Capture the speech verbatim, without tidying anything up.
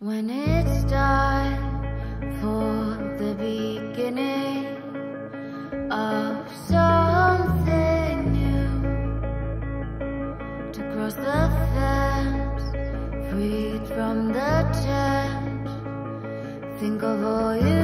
When it's time for the beginning of something new, to cross the fence, freed from the change, think of all you